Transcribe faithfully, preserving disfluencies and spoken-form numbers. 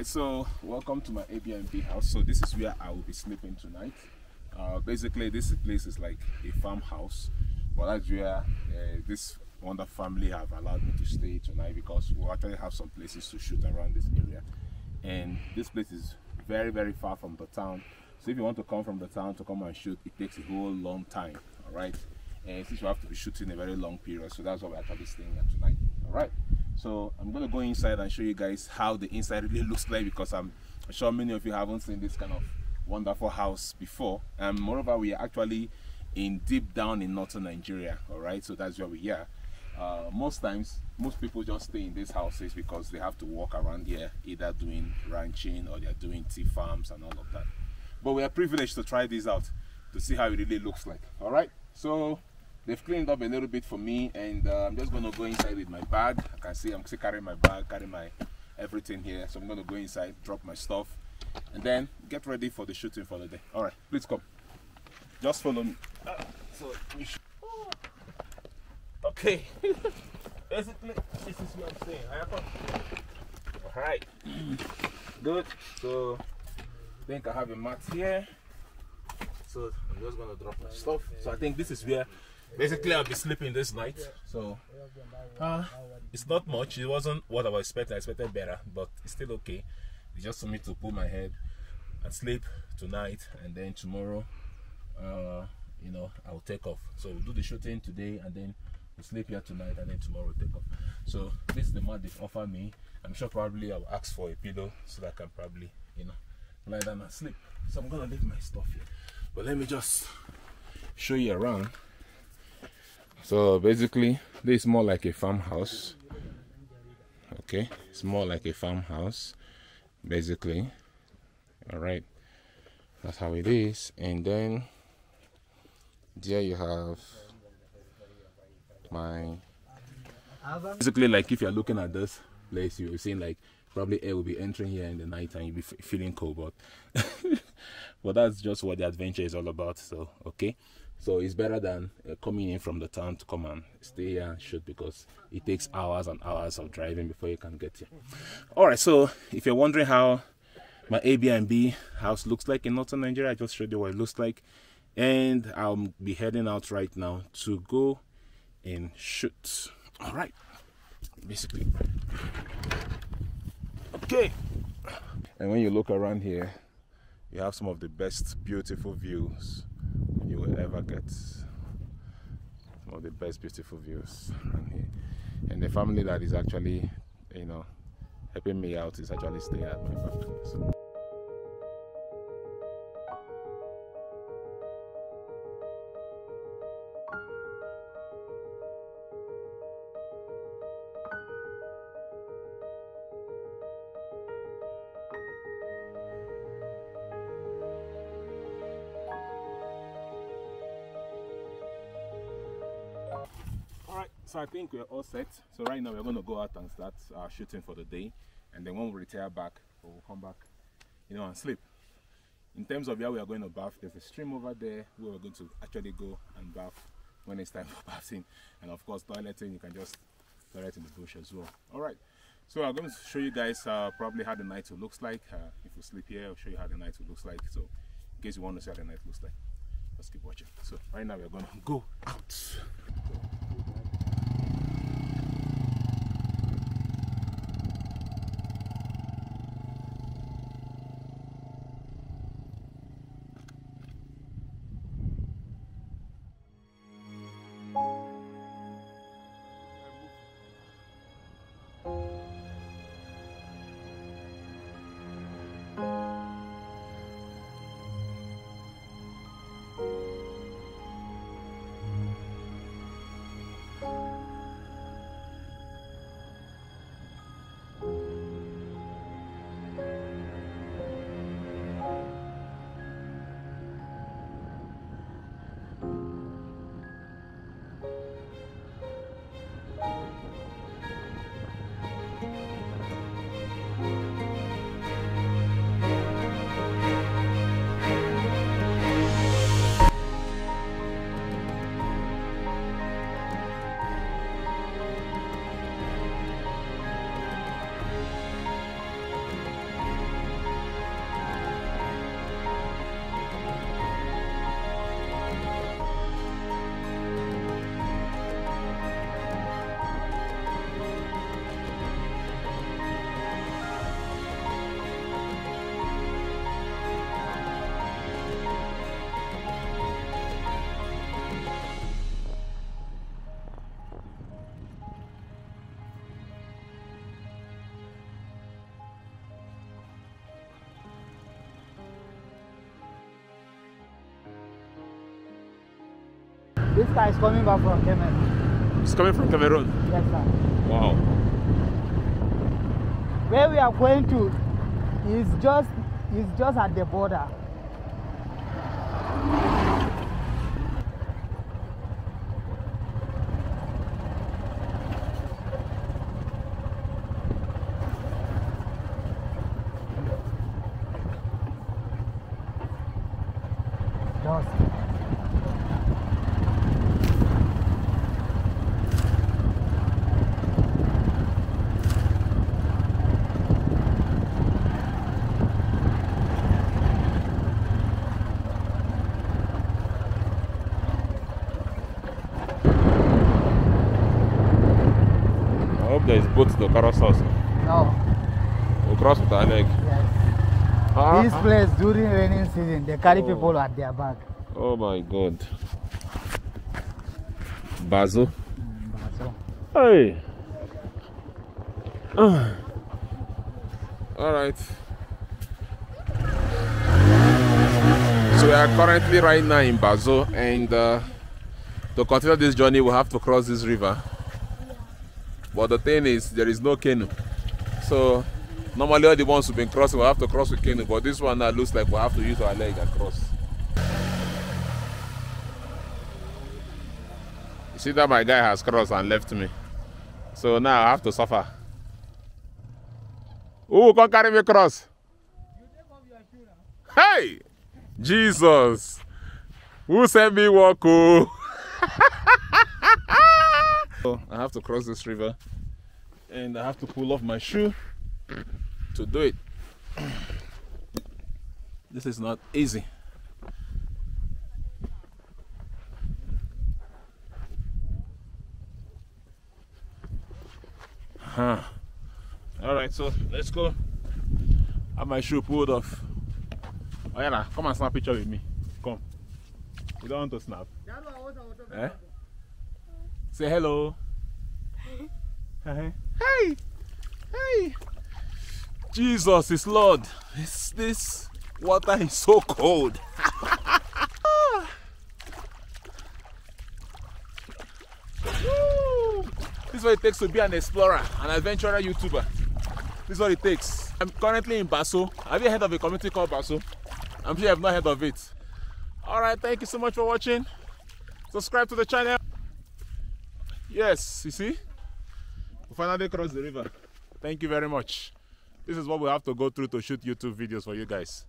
Alright, so welcome to my Airbnb house. So this is where I will be sleeping tonight. Uh, basically, this place is like a farmhouse, but that's where uh, this wonderful family have allowed me to stay tonight because we actually have some places to shoot around this area. And this place is very, very far from the town. So if you want to come from the town to come and shoot, it takes a whole long time, alright? And since you have to be shooting a very long period, so that's why we're actually staying here tonight, alright? So I'm going to go inside and show you guys how the inside really looks like, because I'm sure many of you haven't seen this kind of wonderful house before. And um, moreover, we are actually in deep down in northern Nigeria, alright? So that's where we are. Uh, most times, most people just stay in these houses because they have to walk around here, either doing ranching or they're doing tea farms and all of that. But we are privileged to try this out, to see how it really looks like, alright? So they've cleaned up a little bit for me, and uh, I'm just going to go inside with my bag. I can see I'm still carrying my bag, carrying my everything here. So I'm going to go inside, drop my stuff, and then get ready for the shooting for the day. All right, please come. Just follow me. Uh, so you okay. Basically, this is what I'm saying. All right. Good. So I think I have a mat here. So I'm just going to drop my stuff. So I think this is where basically I'll be sleeping this night. So uh, it's not much. It wasn't what I was expecting. I expected better, but it's still okay. It's just for me to pull my head and sleep tonight, and then tomorrow uh, you know, I'll take off. So we'll do the shooting today, and then we'll sleep here tonight, and then tomorrow we'll take off. So this is the mat they've offered me. I'm sure probably I'll ask for a pillow so that I can probably, you know, lie down and sleep. So I'm gonna leave my stuff here, but let me just show you around. So basically, this is more like a farmhouse. Okay, it's more like a farmhouse, basically. All right, that's how it is. And then there you have my, basically, like if you're looking at this place, you're seeing like probably air will be entering here in the night and you'll be feeling cold, but but that's just what the adventure is all about. So okay, so it's better than uh, coming in from the town to come and stay here and shoot, because it takes hours and hours of driving before you can get here. All right, so if you're wondering how my Airbnb house looks like in northern Nigeria, I just showed you what it looks like, and I'll be heading out right now to go and shoot. All right, basically. Okay. And when you look around here, you have some of the best beautiful views you will ever get. Some of the best beautiful views around here. And the family that is actually, you know, helping me out is actually staying at my balcony. So. So I think we're all set. So right now we're going to go out and start uh, shooting for the day, and then when we retire back, we'll come back, you know, and sleep. In terms of where we are going to bath, there's a stream over there where we're going to actually go and bath when it's time for bathing, and of course toileting. You can just toilet in the bush as well. All right, so I'm going to show you guys uh, probably how the night looks like. Uh, if we sleep here, I'll show you how the night looks like. So in case you want to see how the night looks like, let's keep watching. So right now we're going to go out. This car is coming back from Cameroon. It's coming from Cameroon? Yes, sir. Wow. Where we are going to is just, is just at the border. Is boats to carousel? No. We cross with our leg. Yes. Ah, this ah. place during raining season, they carry oh. people at their back. Oh my God. Bazo. Mm, Bazo. Hey. Uh. All right. So we are currently right now in Bazo, and uh, to continue this journey, we have to cross this river. But the thing is, there is no canoe. So normally all the ones who've been crossing will have to cross with canoe, but this one now looks like we have to use our leg across. You see that my guy has crossed and left me. So now I have to suffer. Ooh, come carry me across. Hey! Jesus! Who sent me walk? So I have to cross this river, and I have to pull off my shoe to do it. This is not easy. Huh. All right, so let's go. Have my shoe pulled off. Ayana, come and snap a picture with me. Come. You don't want to snap. Eh? Say hello. Hey. Hey. Hey. Jesus is Lord. It's this water is so cold. This is what it takes to be an explorer, an adventurer YouTuber. This is what it takes. I'm currently in Bazo. Have you heard of a community called Bazo? I'm sure you have not heard of it. Alright, thank you so much for watching. Subscribe to the channel. Yes, you see? We finally crossed the river. Thank you very much. This is what we have to go through to shoot YouTube videos for you guys.